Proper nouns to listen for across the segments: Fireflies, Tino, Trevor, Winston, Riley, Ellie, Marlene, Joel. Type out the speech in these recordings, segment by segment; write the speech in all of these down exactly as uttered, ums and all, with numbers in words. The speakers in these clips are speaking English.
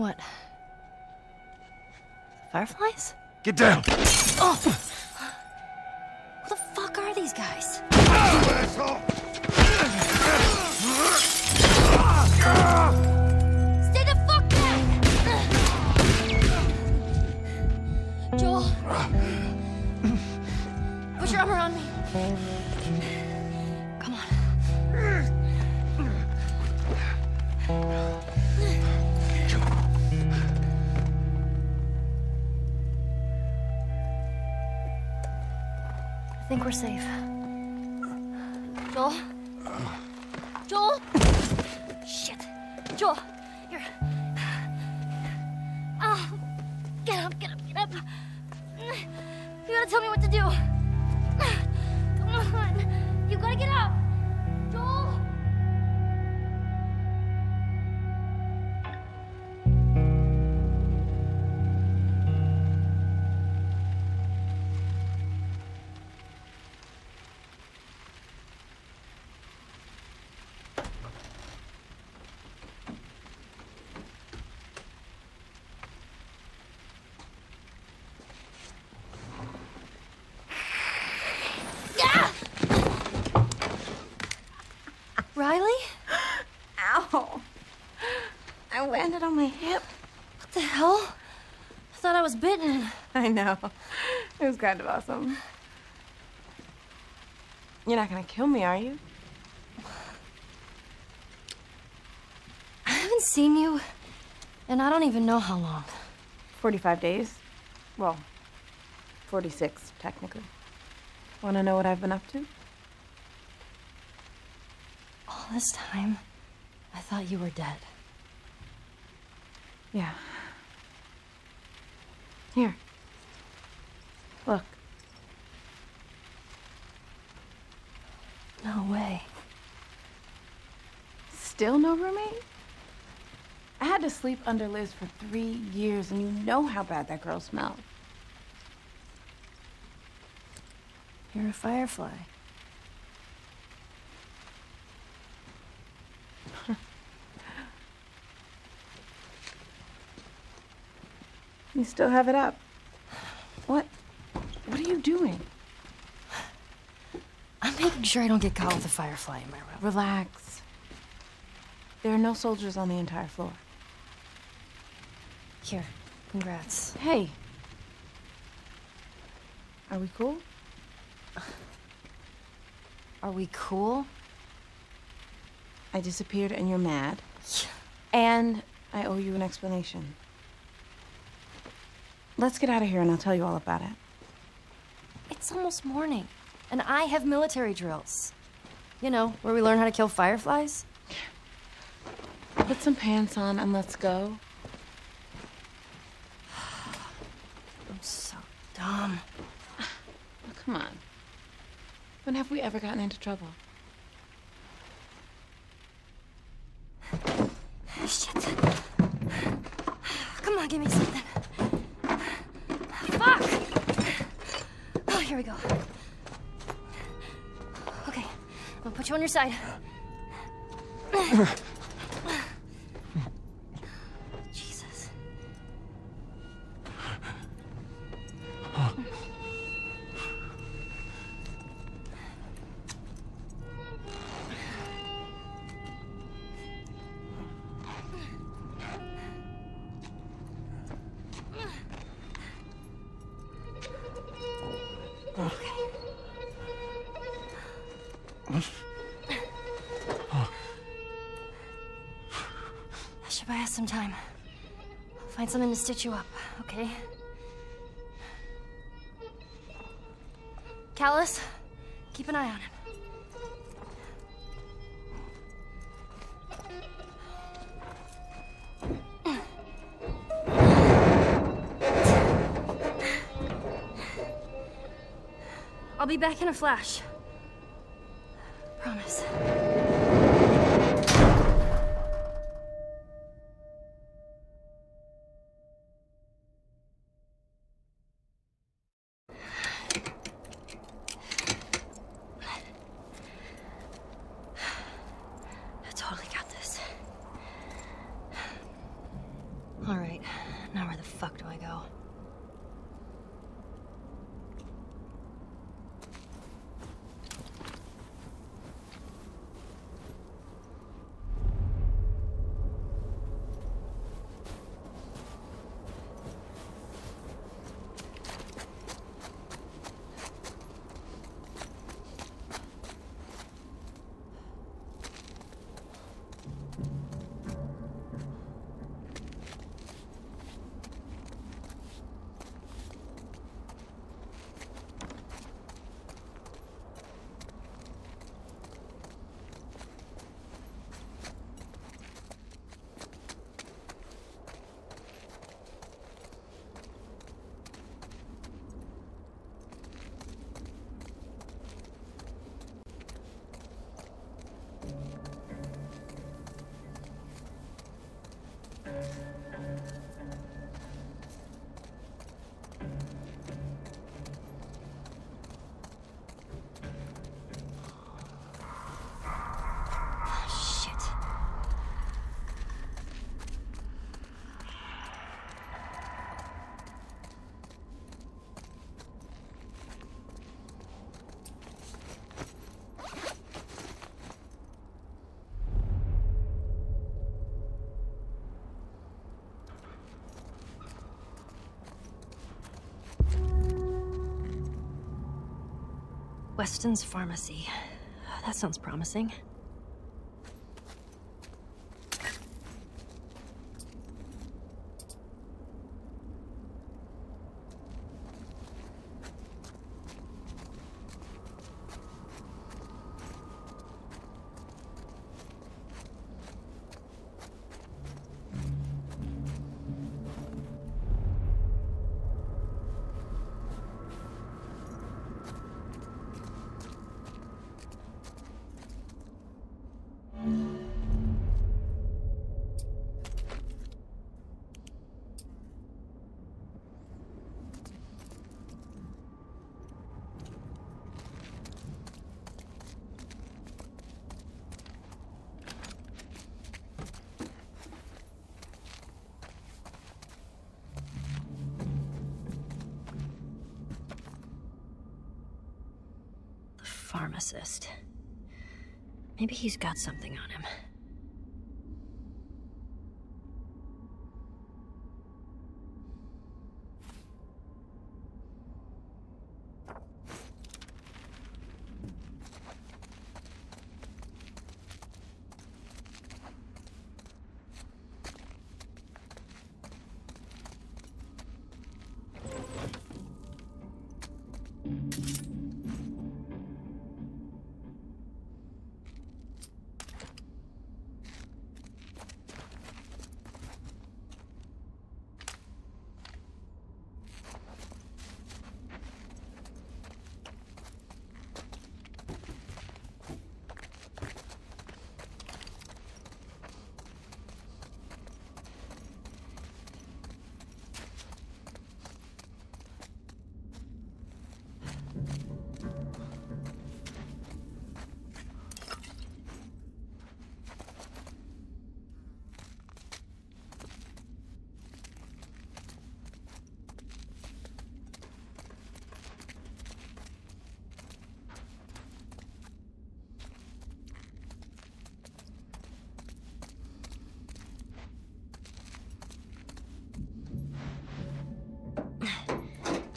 What? Fireflies? Get down! Oh! Who the fuck are these guys? Asshole! Stay the fuck back! Joel, put your arm around me. Come on. I think we're safe. Joel? Joel? Shit. Joel, you're... Oh, get up, get up, get up. You gotta tell me what to do. Come on. You gotta get up. Joel? Riley? Ow. I landed on my hip. What the hell? I thought I was bitten. I know. It was kind of awesome. You're not gonna kill me, are you? I haven't seen you, and I don't even know how long. forty-five days. Well, forty-six, technically. Wanna know what I've been up to? This time, I thought you were dead. Yeah. Here. Look. No way. Still no roommate? I had to sleep under Liz for three years, and you know how bad that girl smelled. You're a firefly. You still have it up. What? What are you doing? I'm making sure I don't get caught with a firefly in my room. Relax. There are no soldiers on the entire floor. Here, congrats. Hey. Are we cool? Are we cool? I disappeared and you're mad. Yeah. And I owe you an explanation. Let's get out of here and I'll tell you all about it. It's almost morning, and I have military drills. You know, where we learn how to kill fireflies. Put some pants on and let's go. I'm so dumb. Oh, come on. When have we ever gotten into trouble? Shit. Come on, give me something. Here we go. Okay, I'm gonna put you on your side. Jesus. Huh. I have some time. I'll find something to stitch you up, okay? Callus, keep an eye on him. I'll be back in a flash. Promise. Weston's pharmacy. That sounds promising. Pharmacist. Maybe he's got something on him.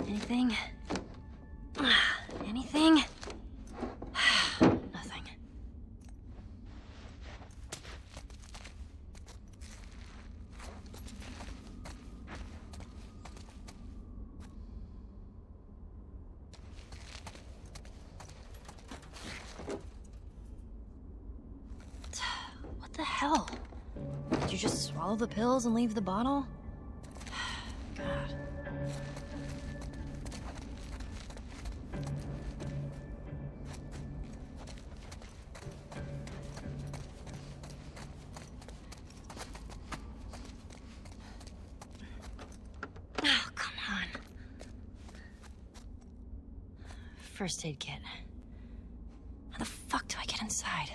Anything? Anything? Nothing. What the hell? Did you just swallow the pills and leave the bottle? First aid kit. How the fuck do I get inside?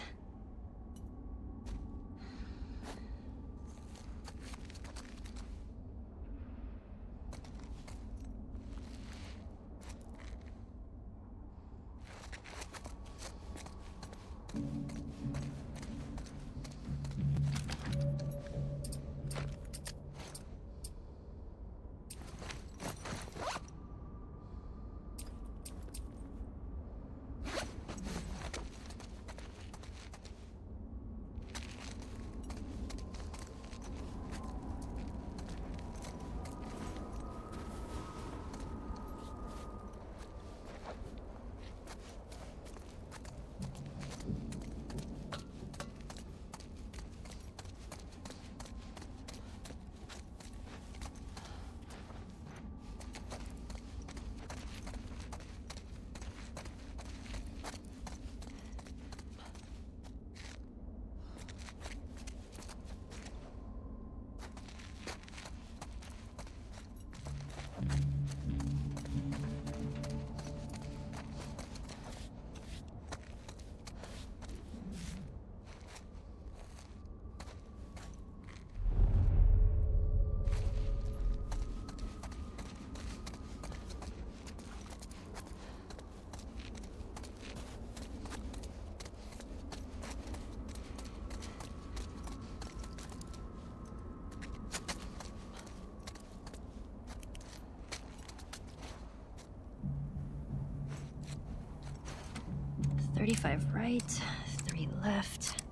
twenty-five right, three left,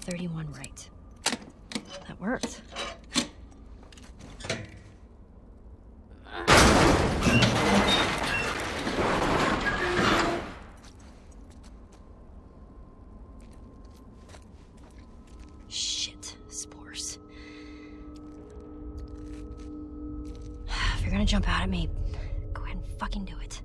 thirty-one right. That worked. Shit, spores. If you're gonna jump out at me, go ahead and fucking do it.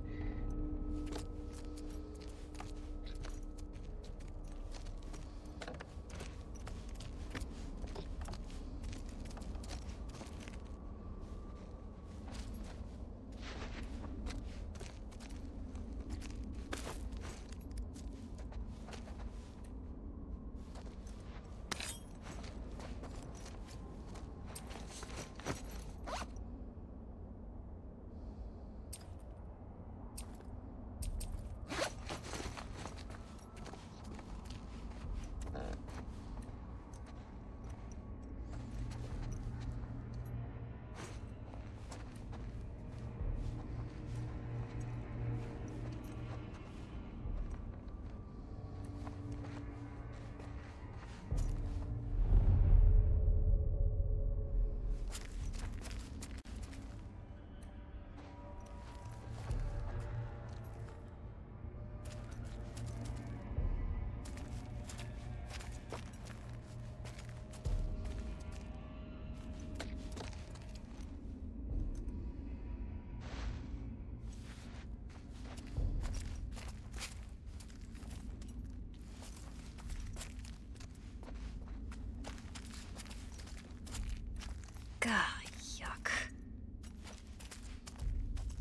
Ah, yuck.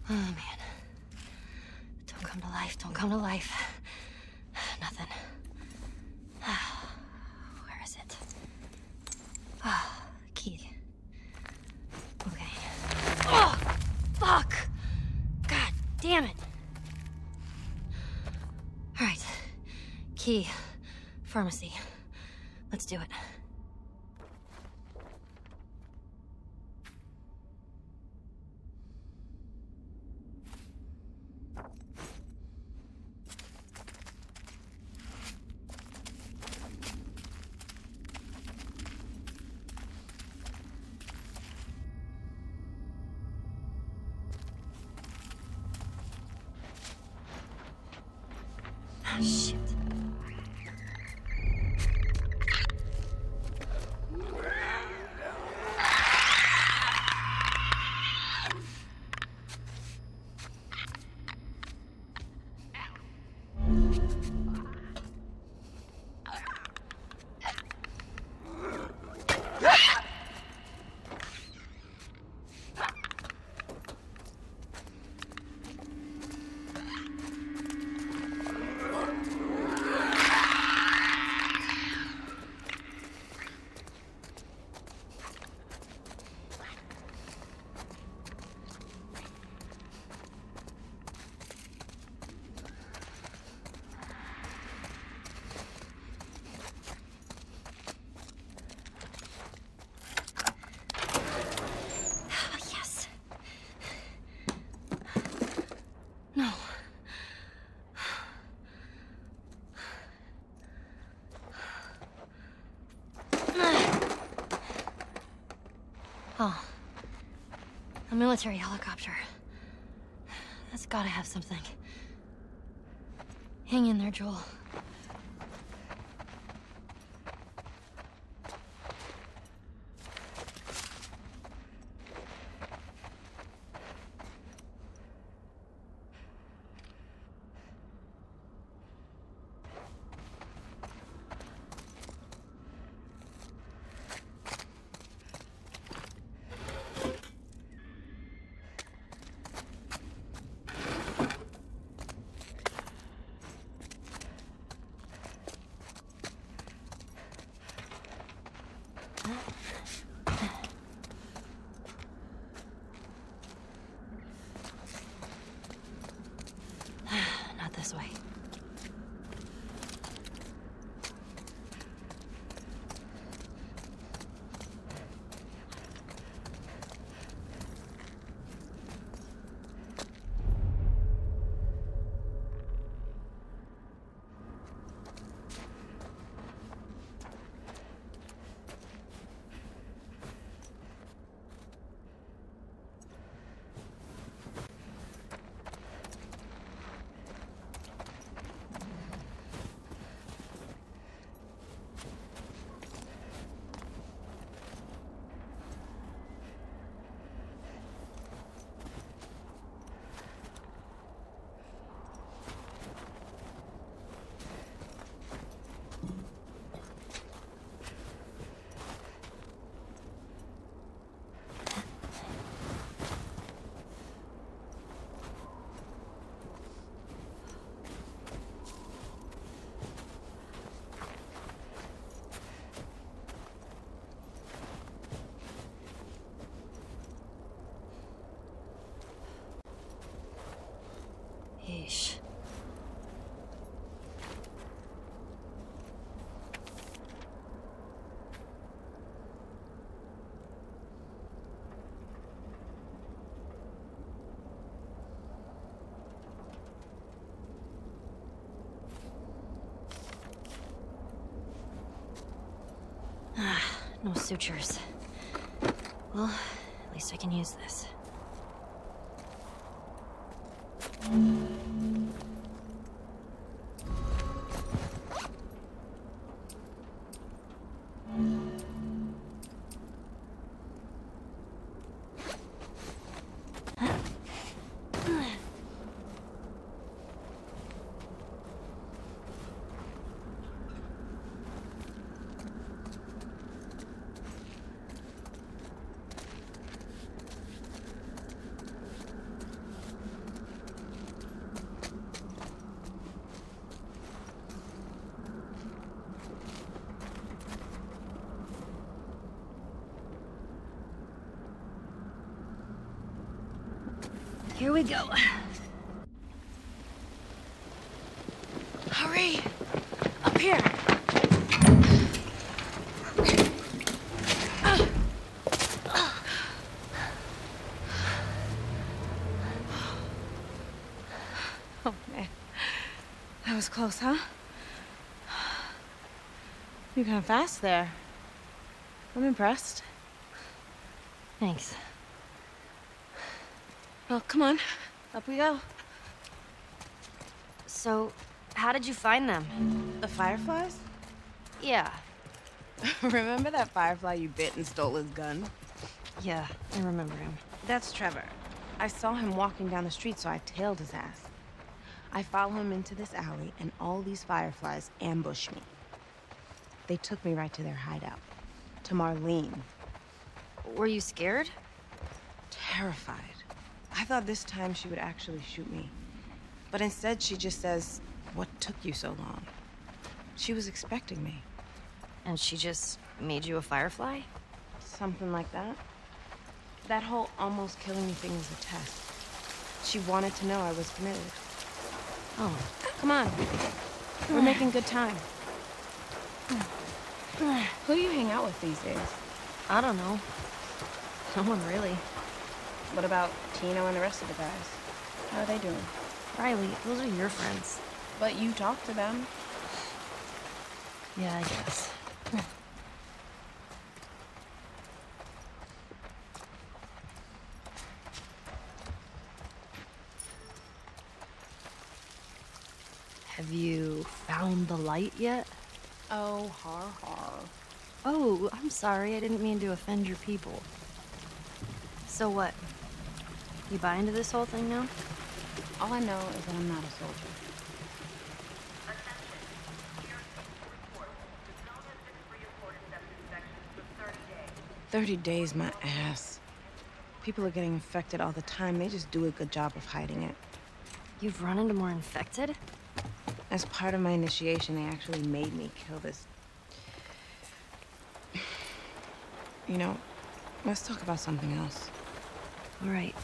Oh, man. Don't come to life. Don't come to life. Nothing. Where is it? Ah, oh, key. Okay. Oh, fuck! God damn it. All right. Key. Pharmacy. Let's do it. Shit. Oh, a military helicopter. That's gotta have something. Hang in there, Joel. This way. Sheesh. Ah, no sutures. Well, at least I can use this. Here we go. Hurry! Up here! Oh man. That was close, huh? You kind of fast there. I'm impressed. Thanks. Well, come on. Up we go. So, how did you find them? The Fireflies? Yeah. Remember that Firefly you bit and stole his gun? Yeah, I remember him. That's Trevor. I saw him walking down the street, so I tailed his ass. I follow him into this alley, and all these Fireflies ambush me. They took me right to their hideout. To Marlene. Were you scared? Terrified. I thought this time she would actually shoot me. But instead, she just says, "What took you so long?" She was expecting me. And she just made you a Firefly? Something like that. That whole almost killing me thing was a test. She wanted to know I was committed. Oh. Come on. We're making good time. Who do you hang out with these days? I don't know. No one really. What about Tino and the rest of the guys? How are they doing? Riley, those are your friends. But you talk to them. Yeah, I guess. Have you found the light yet? Oh, har har. Oh, I'm sorry. I didn't mean to offend your people. So what? You buy into this whole thing now? All I know is that I'm not a soldier. Attention. Here's a report. The zone has been free of forced sections for thirty days. thirty days, my ass. People are getting infected all the time. They just do a good job of hiding it. You've run into more infected? As part of my initiation, they actually made me kill this. You know, let's talk about something else. All right.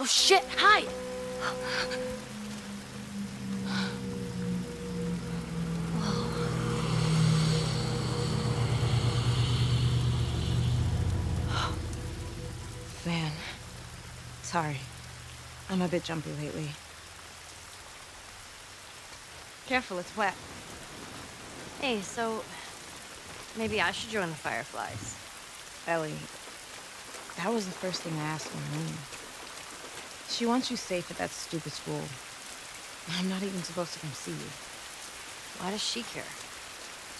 Oh shit, hide! Man, sorry. I'm a bit jumpy lately. Careful, it's wet. Hey, so maybe I should join the Fireflies. Ellie, that was the first thing I asked Marlene. She wants you safe at that stupid school. I'm not even supposed to come see you. Why does she care?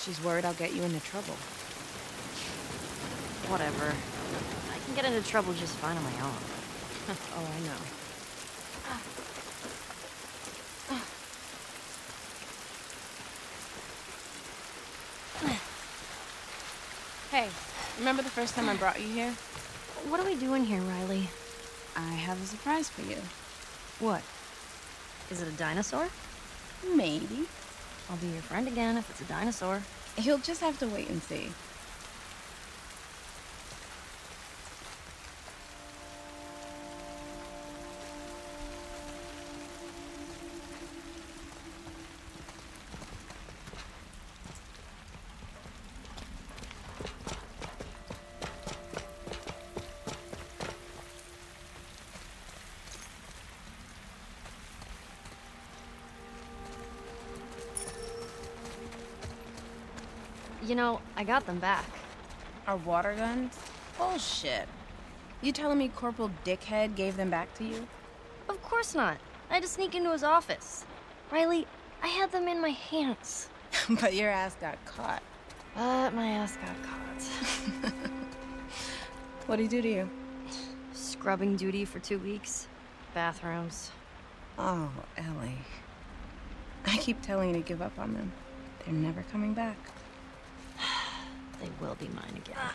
She's worried I'll get you into trouble. Whatever. I can get into trouble just fine on my own. Oh, I know. Ah. Ah. Hey, remember the first time I brought you here? What are we doing here, Riley? I have a surprise for you. What? Is it a dinosaur? Maybe. I'll be your friend again if it's a dinosaur. You'll just have to wait and see. You know, I got them back. Our water guns? Bullshit. You telling me Corporal Dickhead gave them back to you? Of course not. I had to sneak into his office. Riley, I had them in my hands. But your ass got caught. But my ass got caught. What'd he do to you? Scrubbing duty for two weeks. Bathrooms. Oh, Ellie. I keep telling you to give up on them. They're never coming back. They will be mine again. I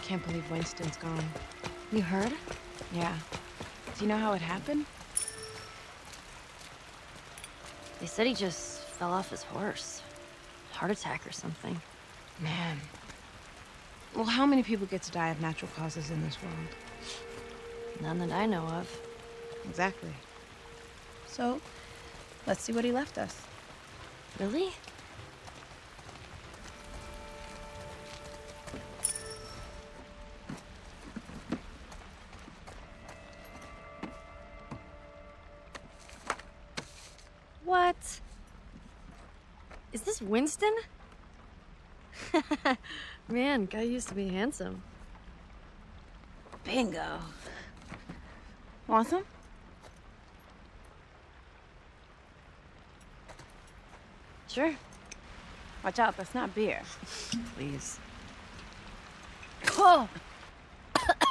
can't believe Winston's gone. You heard? Yeah. Do you know how it happened? They said he just fell off his horse. Heart attack or something. Man. Well, how many people get to die of natural causes in this world? None that I know of. Exactly. So, let's see what he left us. Really? What? Is this Winston? Man, guy used to be handsome. Bingo. Want some? Sure. Watch out, that's not beer. Please. Oh!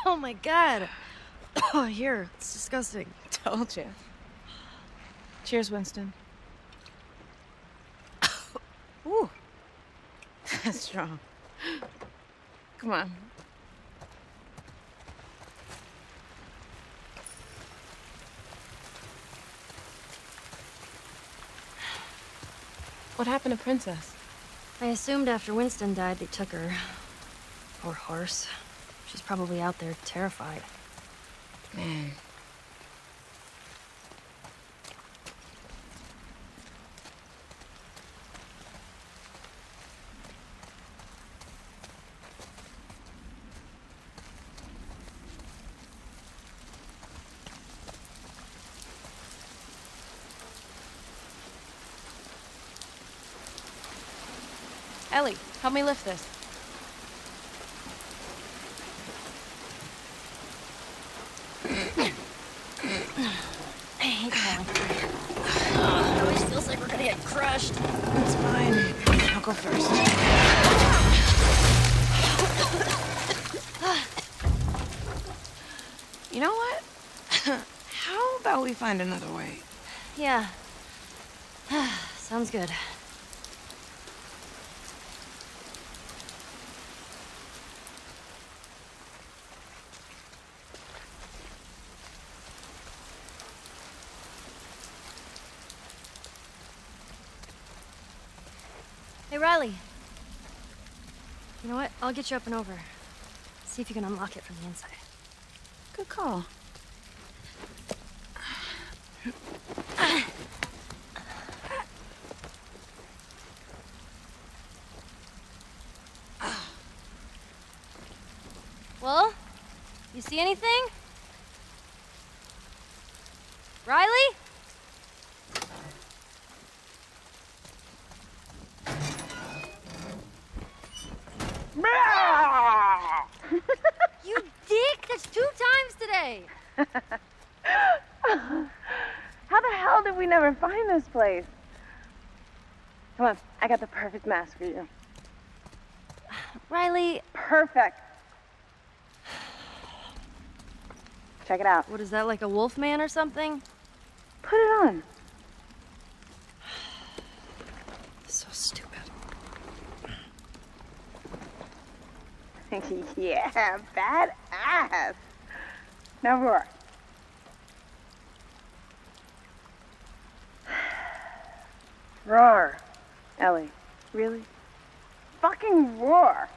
Oh my god! Oh, here, it's disgusting. Told you. Cheers, Winston. Ooh, that's strong. Come on. What happened to Princess? I assumed after Winston died, they took her. Poor horse. She's probably out there terrified. Man. Ellie, help me lift this. I hate that. Oh, it always feels like we're gonna get crushed. It's fine. I'll go first. You know what? How about we find another way? Yeah. Sounds good. Hey, Riley. You know what? I'll get you up and over. See if you can unlock it from the inside. Good call. Well, you see anything? Riley? You dick! That's two times today! How the hell did we never find this place? Come on, I got the perfect mask for you. Riley. Perfect. Check it out. What is that, like a wolf man or something? Put it on. So stupid. Yeah, badass. Now roar. Roar. Ellie, really? Fucking roar.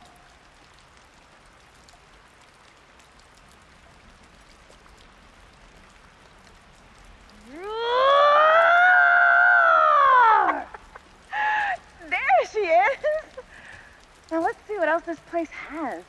Roar! There she is. Now let's see what else this place has.